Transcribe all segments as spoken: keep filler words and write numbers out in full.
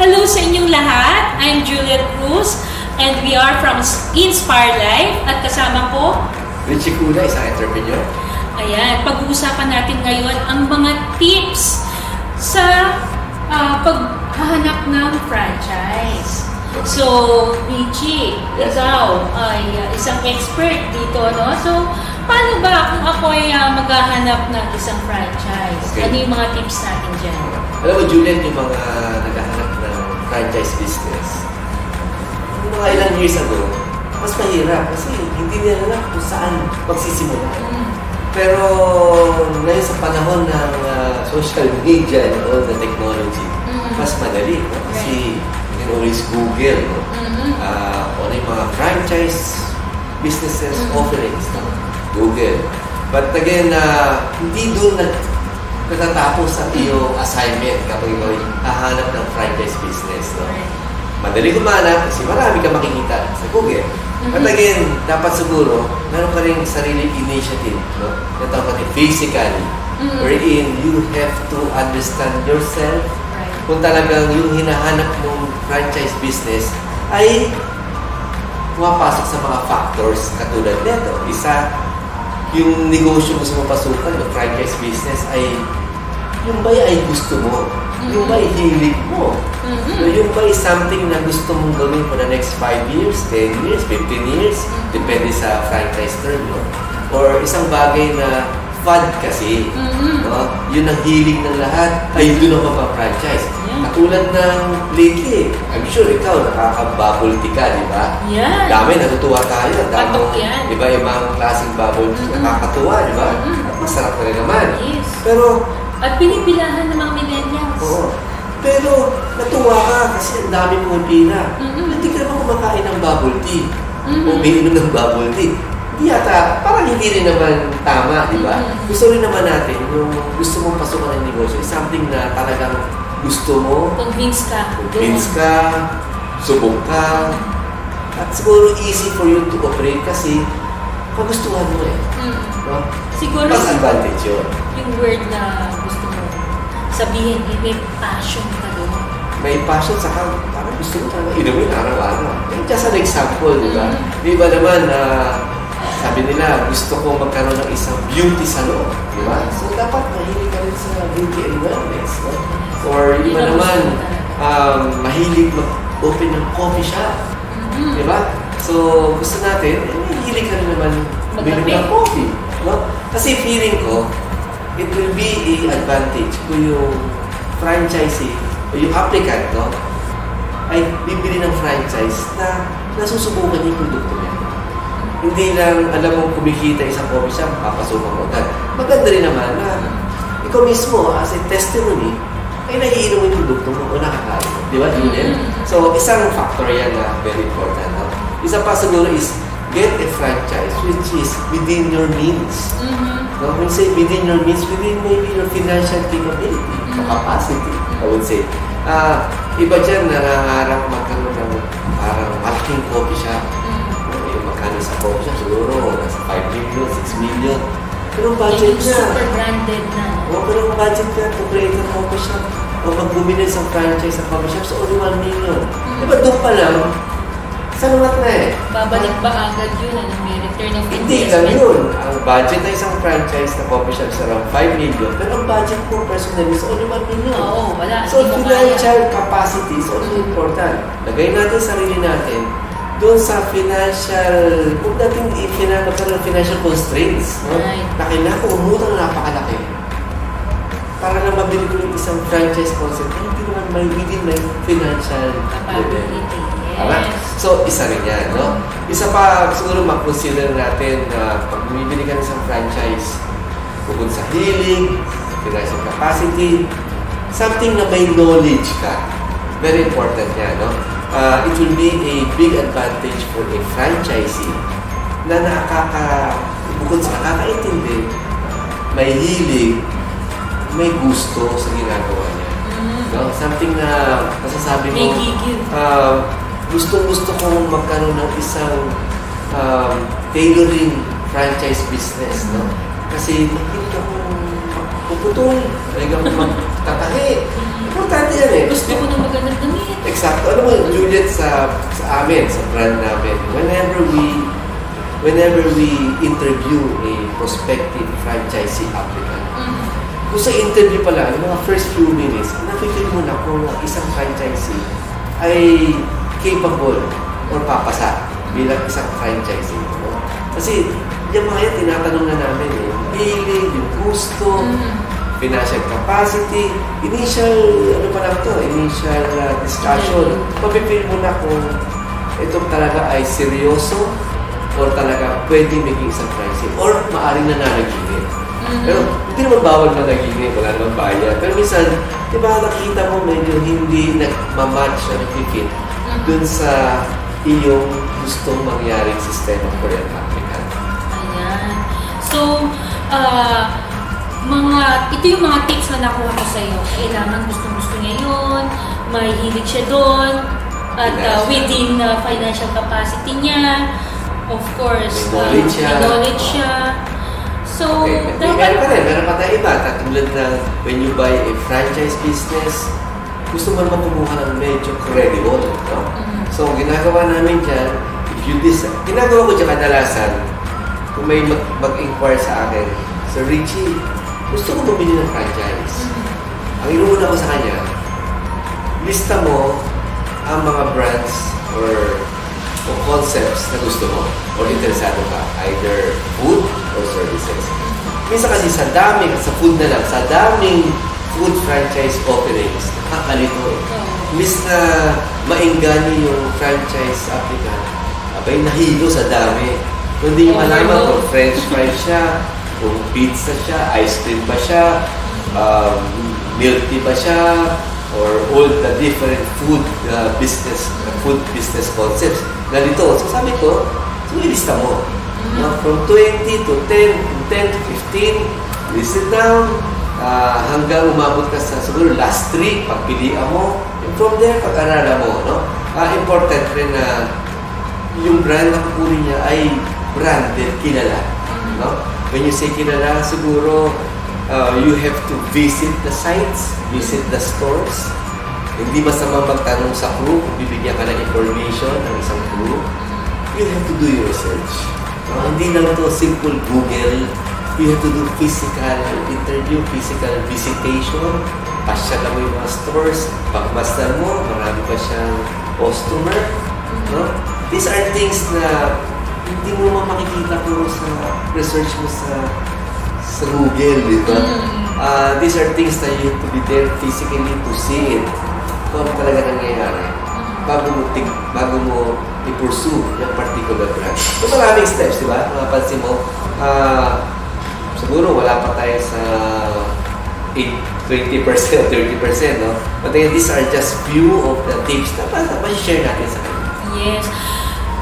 Hello sa inyong lahat. I'm Juliet Cruz and we are from Inspire Life at kasama ko Richie Lazao, isang entrepreneur. Ayan, pag-uusapan natin ngayon ang mga tips sa uh, paghahanap ng franchise. So, Richie, yes. Ikaw ay uh, isang expert dito, no? So, paano ba kung ako ay uh, maghahanap ng isang franchise? Okay. Ano yung mga tips natin dyan? Alam mo, Juliet, yung mga uh, naghahanap ng franchise business, mga ilang years ago, mas mahirap kasi hindi nila alam kung saan magsisimula. Mm. Pero ngayon sa panahon ng uh, social media o the technology, mm. mas madali, no? Kasi you can always Google, no? Mm-hmm. uh, o na yung mga franchise businesses, mm-hmm. offerings, no? Google. But again, uh, hindi doon na natatapos ang iyong assignment kapag ikaw hahanap ng franchise business, no? Madali kumanap kasi marami ka makikita sa Google. Mm-hmm. But again, dapat siguro, meron ka rin sarili initiative, no? Na tawag natin physically, mm-hmm. wherein you have to understand yourself, right? Kung talagang yung hinahanap mong franchise business ay pumapasok sa mga factors katulad nito. Isa, yung negosyo mo sa mapasukan, yung franchise business, ay yung ba'y ay gusto mo? Mm-hmm. Yung ba'y hilig mo? Mm-hmm. So, yung ba'y something na gusto mong gawin for the next five years, ten years, fifteen years, mm-hmm. depende sa franchise term, no? Or isang bagay na fad kasi, mm-hmm. no? Yun ang hilig ng lahat, ay doon ako pa-franchise. Yeah. Katulad ng lately, I'm sure ikaw nakaka-bubble tea ka, di ba? Yeah. Dami, natutuwa tayo. Dami, di ba, yung mga klaseng bubble tea, mm-hmm. nakakatuwa, di ba? Mm-hmm. At masarap na rin naman. Yes. Pero, at pinipilahan ng mga millennials. Oo. Pero, natuwa ka kasi ang dami mong pila. Mm-hmm. Hindi ka naman kumakain ng bubble tea. Mm-hmm. O umiinom ng bubble tea. Hindi yata, parang hindi rin naman tama, di ba? Mm-hmm. Gusto rin naman natin, yung gusto mong pasukan ng negosyo, something na talagang gusto mo. Convince ka. Convince ka, subok ka. At siguro easy for you to operate kasi magustuhan mo eh. Mm-hmm. No? Siguro advantage yun. Yung word na gusto mo sabihin, may passion ka doon. May passion sa kang, parang gusto mo talaga inumin araw-araw. Just an example, di ba? Mm-hmm. Di ba naman na uh, sabi nila, gusto ko magkaroon ng isang beauty salon, di ba? So, dapat mahilig ka rin sa beauty and wellness, no? Or iba naman, um, mahilig mag-open ng coffee shop, mm-hmm. di ba? So, gusto natin, mahilig ka rin naman bili ng coffee, no? Kasi feeling ko, it will be an advantage kung yung franchisee o yung applicant, no? Ay bibili ng franchise na nasusubukan yung produkto niya. Hindi lang alam mong kumikita isang coffee shop, papasukan mo agad. Maganda rin naman na ikaw mismo, as a testimony, ay nahiinom yung produkto mo o nakakain. Di ba, Juliet? So, isang factor yan na very important. No? Isa pa siguro is, get a franchise which is within your means. Mm-hmm. No? When you say within your means, within maybe your financial capability, mm-hmm. capacity, I would say. Uh, iba dyan, nangangarap magkaroon ng parang malaking coffee shop. Magkano sa coffee shop, siguro nasa five million, six million. Pero budget niya. Super branded na. O, pero budget niya to create a coffee shop o magbumili sa franchise sa coffee shop, so only one million. Mm-hmm. Diba doon pa lang, salulat na eh. Babalik ba agad yun? Ano, may return of investment? Hindi lang yun. Ang budget na isang franchise na coffee shop is around five million. Pero ang budget ko personally is only one million. Oo, wala. So, financial capacity is only important. Lagay natin sarili natin doon sa financial, kung dating magkaroon ng financial constraints, no? Right. Na kailangan umutang na napakalaki para na mabili ko yung isang franchise concept na hindi naman may within my financial capability. Yes. So, isa rin yan, no? Isa pa, siguro mag-consider natin na pag bumibili ka ng isang franchise, bukod sa healing, financial capacity, something na may knowledge ka. Very important yan, no? Uh, it will be a big advantage for a franchisee na nakaka, bukod sa nakakaintindi, may hilig, may gusto sa ginagawa niya. Mm-hmm. No? Something na masasabi mo, uh, gusto-gusto kong magkaroon ng isang um, tailoring franchise business, no? Kasi hindi ka puputong, hindi ka magtatahi. Importante yan eh. Gusto ko na magandang damit. Exacto. Ano mo, Juliet, sa, sa amin, sa brand namin, whenever we whenever we interview a prospective franchisee applicant, mm-hmm. kung sa interview pala, yung mga first few minutes, napipil mo na kung isang franchisee ay capable or papasa bilang isang franchisee. No? Kasi yung mga yan, tinatanong na namin, yung billing, yung gusto, mm-hmm. financial capacity, initial, ano pa lang ito, initial uh, discussion, mm-hmm. mapipil mo na kung ito talaga ay seryoso, or talaga pwede maging isang pricing or maaaring nananaginip. Mm-hmm. Pero hindi naman bawal nananaginip, wala naman bayad. Pero minsan, di ba nakita mo medyo hindi nagmamatch na nagpipit mm-hmm. dun sa iyong gustong mangyaring sistema for your applicant. Ayan. So, uh, mga, ito yung mga tips na nakuha ko sa'yo. Kailangan gustong-gusto niya yun, may hilig siya doon, at uh, within uh, financial capacity niya, of course, knowledge uh, siya. So, okay. Meron pa rin, meron pa tayo iba. Katulad na when you buy a franchise business, gusto mo naman kumuha ng medyo credible. No? Mm-hmm. So, ginagawa namin dyan, if you decide, ginagawa ko dyan kadalasan, kung may mag- mag-inquire sa akin, Sir Richie, gusto ko bumili ng franchise. Mm-hmm. Ang inuuna ko sa kanya, lista mo ang mga brands or o concepts na gusto mo o interesado ka, either food or services. Minsan kasi sa daming, sa food na lang, sa daming food franchise offerings, nakakalito eh. Miss na maingani yung franchise applicant, abay nahilo sa dami. Kung hindi nyo malaman kung french fries siya, kung pizza siya, ice cream ba siya, um, milk tea ba siya, or all the different food uh, business uh, food business concepts. Ganito, so sabi ko, so ilista mo. Mm-hmm. Now, from twenty to ten, ten to fifteen, list it down, uh, hanggang umabot ka sa siguro last three, pagpilian mo. And from there, pag-aralan mo. No? Uh, important rin na yung brand na kukunin niya ay branded, kilala. Mm-hmm. No? When you say kilala, siguro, Uh, you have to visit the sites, visit the stores. Hindi masama magtanong sa crew kung bibigyan ka ng information ng isang crew. You have to do your research. Uh, hindi lang ito simple Google. You have to do physical interview, physical visitation. Pasyala mo yung mga stores. Pagmasdan mo, marami pa siyang customer. No? These are things na hindi mo makikita ko sa research mo sa sa Google, diba? Uh, these are things that you have to be there physically to see it. Kung ano talaga nangyayari bago mo, bago mo i-pursue yung particular brand. So maraming steps, diba? Mapansin mo, uh, siguro wala pa tayo sa eight, twenty percent, thirty percent, no? But again, these are just few of the tips na ma-share natin sa kanya. Yes.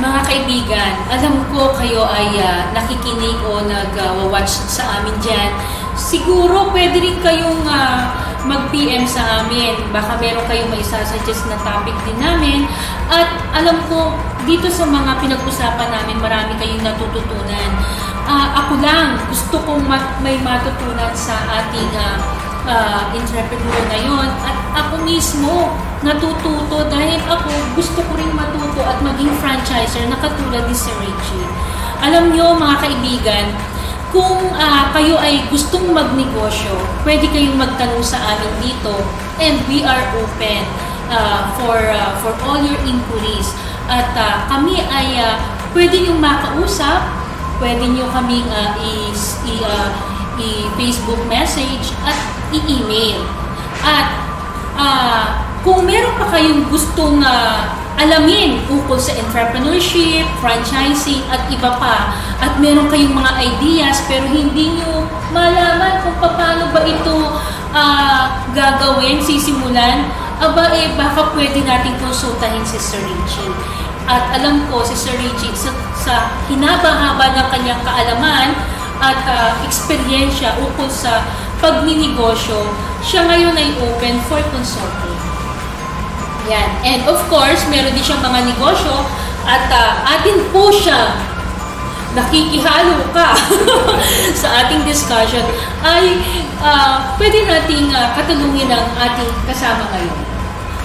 Mga kaibigan, alam ko kayo ay uh, nakikinig o nag-watch uh, sa amin dyan. Siguro pwede rin kayong uh, mag-P M sa amin. Baka meron kayong may isasuggest na topic din namin. At alam ko, dito sa mga pinag-usapan namin, marami kayong natututunan. Uh, ako lang, gusto kong mat- may matutunan sa ating uh, uh, entrepreneur ngayon. At ako mismo, natututo dahil ako gusto ko rin matuto at maging franchisor na katulad ni Sir Richie. Alam nyo mga kaibigan, kung uh, kayo ay gustong magnegosyo, pwede kayong magtanong sa amin dito and we are open uh, for uh, for all your inquiries. At uh, kami ay uh, pwede nyo makausap, pwede nyo kaming uh, i-Facebook uh, message at i-email. At uh, kung meron pa kayong gustong uh, alamin ukol sa entrepreneurship, franchising at iba pa, at meron kayong mga ideas pero hindi nyo malaman kung paano ba ito uh, gagawin, sisimulan, aba eh baka pwede natin konsultahin si Sir Richie. At alam ko si Sir Richie sa, sa hinaba-haba ng kanyang kaalaman at uh, eksperyensya ukol sa pagninegosyo, siya ngayon ay open for consulting. Yan. And of course, meron din siyang mga negosyo at uh, atin po siya nakikihalo ka sa ating discussion, ay uh, pwede nating uh, katulungin ang ating kasama ngayon.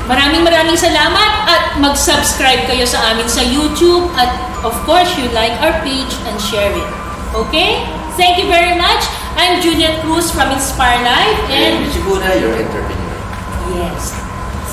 Maraming maraming salamat at mag-subscribe kayo sa amin sa YouTube at of course you like our page and share it. Okay? Thank you very much. I'm Juliet Cruz from Inspire Life and Richie Lazao, your entrepreneur. Yes.